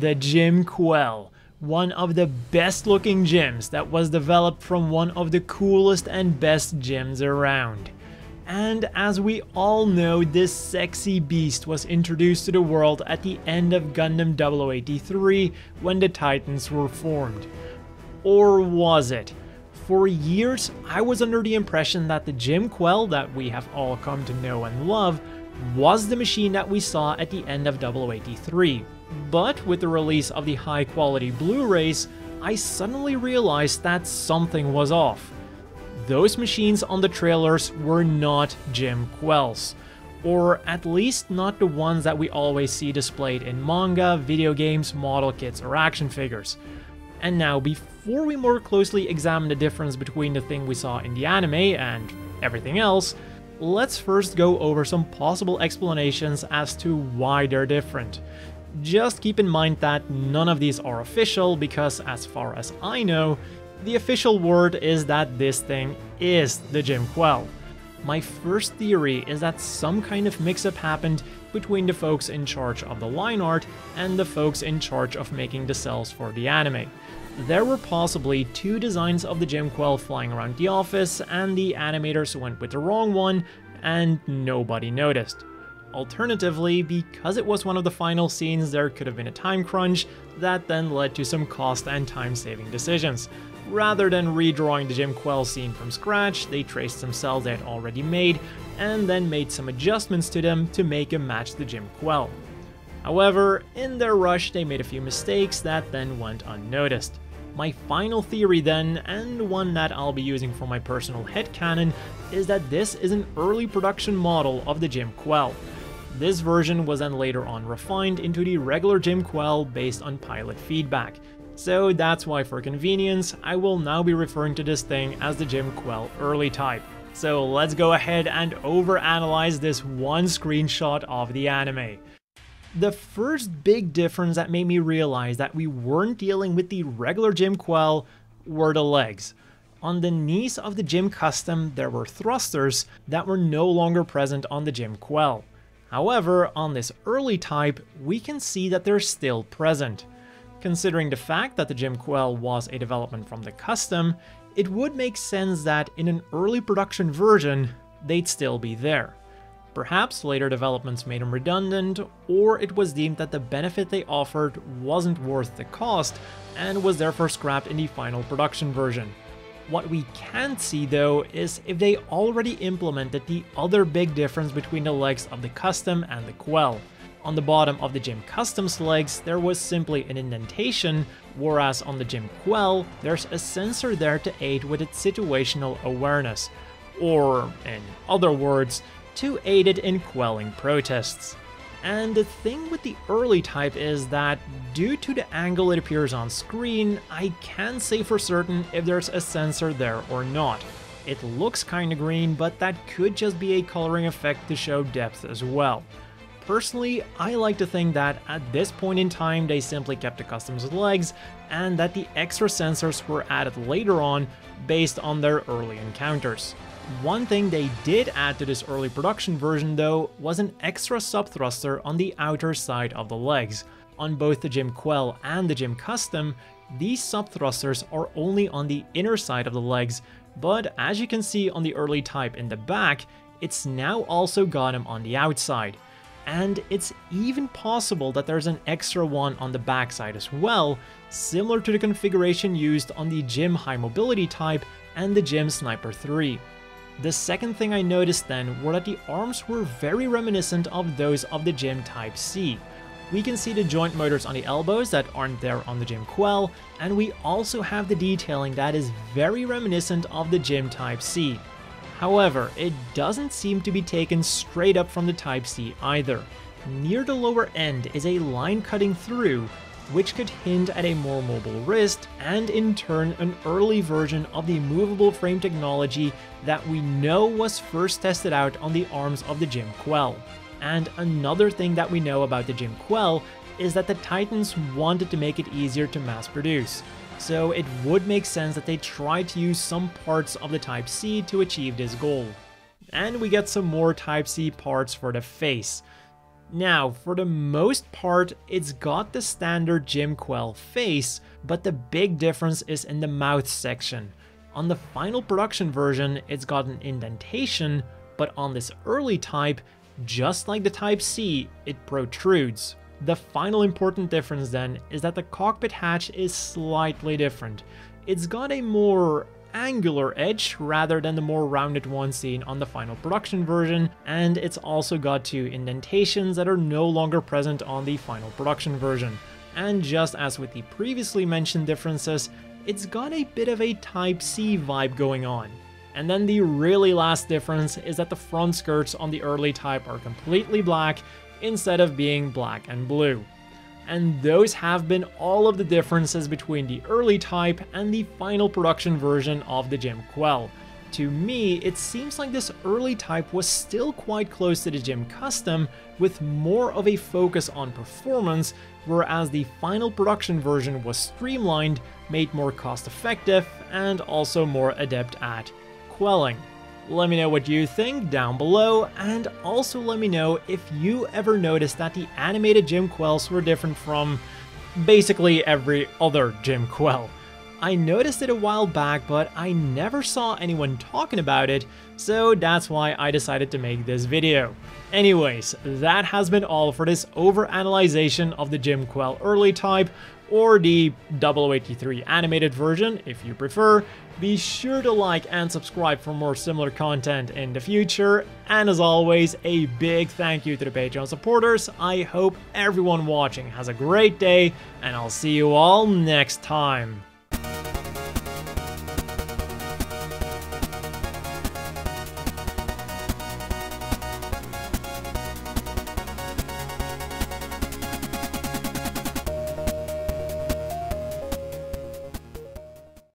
the GM Quel, one of the best looking gyms that was developed from one of the coolest and best gyms around. And as we all know, this sexy beast was introduced to the world at the end of Gundam 0083 when the Titans were formed. Or was it? For years, I was under the impression that the GM Quel that we have all come to know and love was the machine that we saw at the end of 0083. But with the release of the high-quality Blu-rays, I suddenly realized that something was off. Those machines on the trailers were not GM Quels, or at least not the ones that we always see displayed in manga, video games, model kits, or action figures. And now, before we more closely examine the difference between the thing we saw in the anime and everything else, let's first go over some possible explanations as to why they're different. Just keep in mind that none of these are official because, as far as I know, the official word is that this thing is the GM Quel. My first theory is that some kind of mix-up happened between the folks in charge of the line art and the folks in charge of making the cells for the anime. There were possibly two designs of the GM Quel flying around the office, and the animators went with the wrong one and nobody noticed. Alternatively, because it was one of the final scenes, there could have been a time crunch that then led to some cost and time-saving decisions. Rather than redrawing the GM Quel scene from scratch, they traced some cells they had already made and then made some adjustments to them to make them match the GM Quel. However, in their rush, they made a few mistakes that then went unnoticed. My final theory then, and one that I'll be using for my personal headcanon, is that this is an early production model of the GM Quel. This version was then later on refined into the regular GM Quel based on pilot feedback. So that's why, for convenience, I will now be referring to this thing as the GM Quel Early Type. So let's go ahead and overanalyze this one screenshot of the anime. The first big difference that made me realize that we weren't dealing with the regular GM Quel were the legs. On the knees of the GM Custom, there were thrusters that were no longer present on the GM Quel. However, on this early type, we can see that they're still present. Considering the fact that the GM Quel was a development from the Custom, it would make sense that in an early production version, they'd still be there. Perhaps later developments made them redundant, or it was deemed that the benefit they offered wasn't worth the cost and was therefore scrapped in the final production version. What we can't see though is if they already implemented the other big difference between the legs of the Custom and the Quel. On the bottom of the GM Custom's legs, there was simply an indentation, whereas on the GM Quel, there's a sensor there to aid with its situational awareness, or, in other words, to aid it in quelling protests. And the thing with the early type is that, due to the angle it appears on screen, I can't say for certain if there's a sensor there or not. It looks kinda green, but that could just be a coloring effect to show depth as well. Personally, I like to think that at this point in time they simply kept the Custom's legs and that the extra sensors were added later on based on their early encounters. One thing they did add to this early production version though was an extra sub-thruster on the outer side of the legs. On both the GM Quel and the GM Custom, these sub-thrusters are only on the inner side of the legs, but as you can see on the early type in the back, it's now also got them on the outside. And it's even possible that there's an extra one on the backside as well, similar to the configuration used on the GM High Mobility type and the GM Sniper III. The second thing I noticed then were that the arms were very reminiscent of those of the GM Type-C. We can see the joint motors on the elbows that aren't there on the GM Quel, and we also have the detailing that is very reminiscent of the GM Type-C. However, it doesn't seem to be taken straight up from the Type-C either. Near the lower end is a line cutting through, which could hint at a more mobile wrist and in turn an early version of the movable frame technology that we know was first tested out on the arms of the GM Quel. And another thing that we know about the GM Quel is that the Titans wanted to make it easier to mass produce. So it would make sense that they tried to use some parts of the Type-C to achieve this goal. And we get some more Type-C parts for the face. Now, for the most part, it's got the standard GM Quel face, but the big difference is in the mouth section. On the final production version, it's got an indentation, but on this early type, just like the Type-C, it protrudes. The final important difference then is that the cockpit hatch is slightly different. It's got a more angular edge rather than the more rounded one seen on the final production version, and it's also got two indentations that are no longer present on the final production version. And just as with the previously mentioned differences, it's got a bit of a Type-C vibe going on. And then the really last difference is that the front skirts on the early type are completely black instead of being black and blue. And those have been all of the differences between the early type and the final production version of the GM Quel. To me, it seems like this early type was still quite close to the GM Custom, with more of a focus on performance, whereas the final production version was streamlined, made more cost-effective, and also more adept at quelling. Let me know what you think down below, and also let me know if you ever noticed that the animated GM Quels were different from basically every other GM Quel. I noticed it a while back, but I never saw anyone talking about it, so that's why I decided to make this video. Anyways, that has been all for this overanalyzation of the GM Quel Early Type, or the 0083 animated version if you prefer. Be sure to like and subscribe for more similar content in the future, and as always, a big thank you to the Patreon supporters. I hope everyone watching has a great day, and I'll see you all next time.